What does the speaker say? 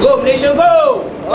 Go Malaysia, go!